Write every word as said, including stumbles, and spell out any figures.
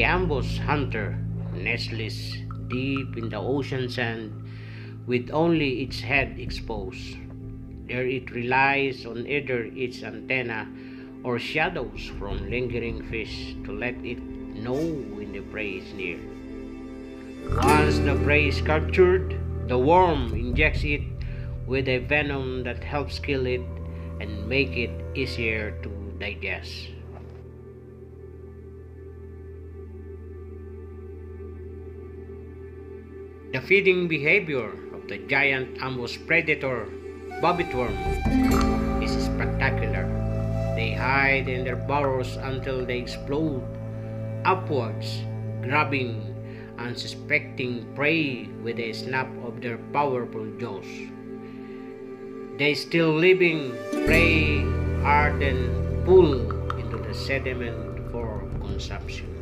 the ambush hunter, nestless deep in the ocean sand with only its head exposed. There it relies on either its antenna or shadows from lingering fish to let it know when the prey is near. Once the prey is captured, the worm injects it with a venom that helps kill it and make it easier to digest. The feeding behavior of the giant ambush predator, bobbit worm, is spectacular. They hide in their burrows until they explode upwards, grabbing unsuspecting prey with a snap of their powerful jaws. The still living prey are then pulled into the sediment for consumption.